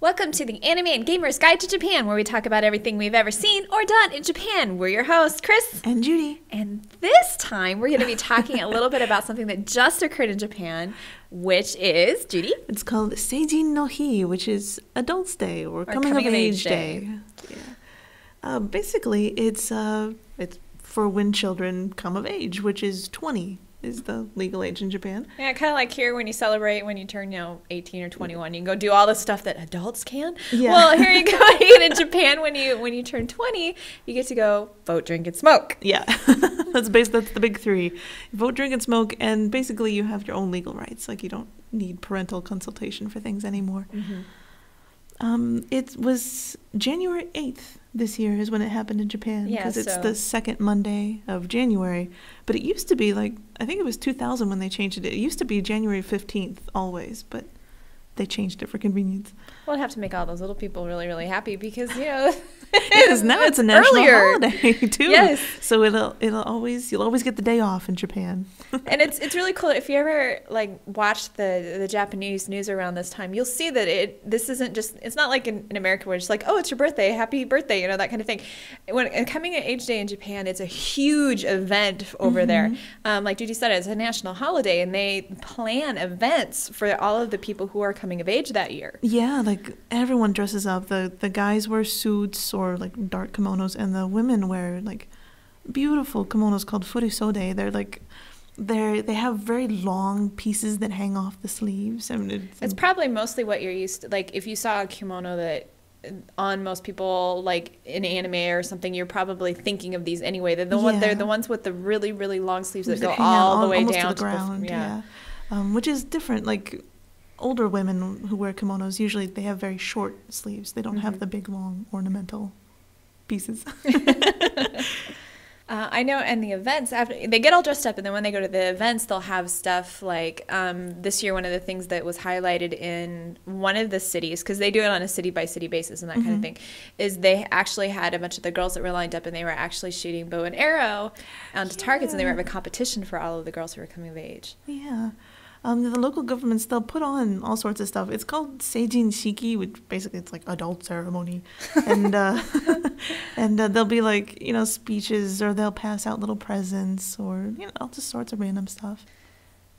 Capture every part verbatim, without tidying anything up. Welcome to the Anime and Gamer's Guide to Japan, where we talk about everything we've ever seen or done in Japan. We're your hosts, Kris. And Judy. And this time, we're going to be talking a little bit about something that just occurred in Japan, which is, Judy? It's called Seijin no Hi, which is Adults Day, or, or Coming, Coming of Age Day. Day. Yeah. Uh, basically, it's, uh, it's for when children come of age, which is twenty. Is the legal age in Japan. Yeah, kind of like here when you celebrate when you turn, you know, eighteen or twenty-one, you can go do all the stuff that adults can. Yeah. Well, here you go. In Japan, when you when you turn twenty, you get to go vote, drink, and smoke. Yeah. that's, bas that's the big three. Vote, drink, and smoke, and basically you have your own legal rights. Like, you don't need parental consultation for things anymore. Mm-hmm. Um, it was January eighth this year is when it happened in Japan, because yeah, it's so. the second Monday of January. But it used to be like, I think it was two thousand when they changed it. It used to be January fifteenth always, but they changed it for convenience. Well, I'd have to make all those little people really, really happy because, you know. Because now it's a national earlier. holiday, too. Yes. So it'll, it'll always, you'll always get the day off in Japan. And it's it's really cool. If you ever, like, watch the, the Japanese news around this time, you'll see that it this isn't just, it's not like in, in America where it's like, oh, it's your birthday, happy birthday, you know, that kind of thing. When Coming of Age Day in Japan, it's a huge event over mm-hmm. there. Um, like Judy said, it's a national holiday, and they plan events for all of the people who are coming of age that year. Yeah, like everyone dresses up. The the guys wear suits or like dark kimonos, and the women wear like beautiful kimonos called furisode. They're like they they have very long pieces that hang off the sleeves. I mean, it's, it's probably mostly what you're used to. Like if you saw a kimono that on most people, like in anime or something, you're probably thinking of these anyway. They're the yeah. one, they're the ones with the really really long sleeves that, that go all the way down to the ground. To the, yeah, yeah. Um, which is different. Like. Older women who wear kimonos, usually they have very short sleeves. They don't mm-hmm. have the big, long, ornamental pieces. uh, I know, and the events, after, they get all dressed up, and then when they go to the events, they'll have stuff like um, this year, one of the things that was highlighted in one of the cities, because they do it on a city-by-city basis and that mm-hmm. kind of thing, is they actually had a bunch of the girls that were lined up, and they were actually shooting bow and arrow onto yeah. targets, and they were having a competition for all of the girls who were coming of age. Yeah. Um, the local governments, they'll put on all sorts of stuff. It's called Seijin Shiki, which basically it's like adult ceremony. And uh, and uh, they'll be like, you know, speeches, or they'll pass out little presents, or, you know, all just sorts of random stuff.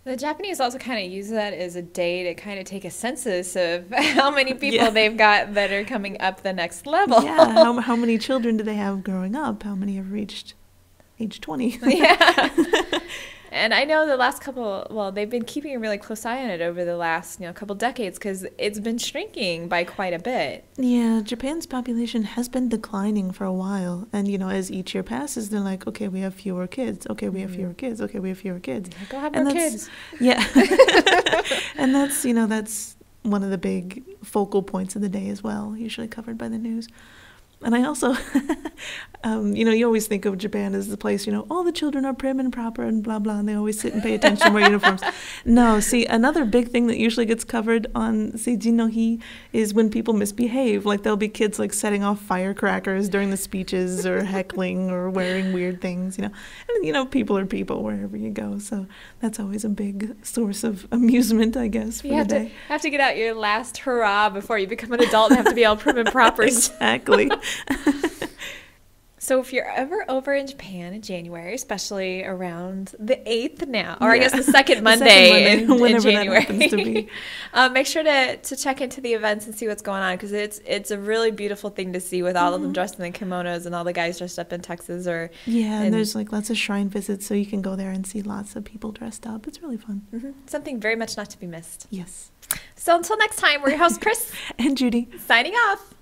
The Japanese also kind of use that as a day to kind of take a census of how many people yeah. they've got that are coming up the next level. Yeah, how, how many children do they have growing up? How many have reached age twenty? Yeah. And I know the last couple, well, they've been keeping a really close eye on it over the last, you know, couple decades because it's been shrinking by quite a bit. Yeah, Japan's population has been declining for a while. And, you know, as each year passes, they're like, okay, we have fewer kids. Okay, we have fewer kids. Okay, we have fewer kids. Go have and more kids. Yeah. And that's, you know, that's one of the big focal points of the day as well, usually covered by the news. And I also, um, you know, you always think of Japan as the place, you know, all the children are prim and proper and blah, blah, and they always sit and pay attention and wear uniforms. No, see, another big thing that usually gets covered on Seijin no Hi is when people misbehave. Like, there'll be kids, like, setting off firecrackers during the speeches or heckling or wearing weird things, you know. And, you know, people are people wherever you go. So that's always a big source of amusement, I guess, for you the have day. To, have to get out your last hurrah before you become an adult and have to be all prim and proper. Exactly. So if you're ever over in Japan in January, especially around the eighth now, or yeah. I guess the second Monday, the second Monday in, in January, that happens to be. um, make sure to, to check into the events and see what's going on, because it's it's a really beautiful thing to see with all mm-hmm. of them dressed in the kimonos and all the guys dressed up in tuxes. Or, yeah, and, and there's like lots of shrine visits, so you can go there and see lots of people dressed up. It's really fun. Mm-hmm. Something very much not to be missed. Yes. So until next time, we're your host, Kris. And Judy. Signing off.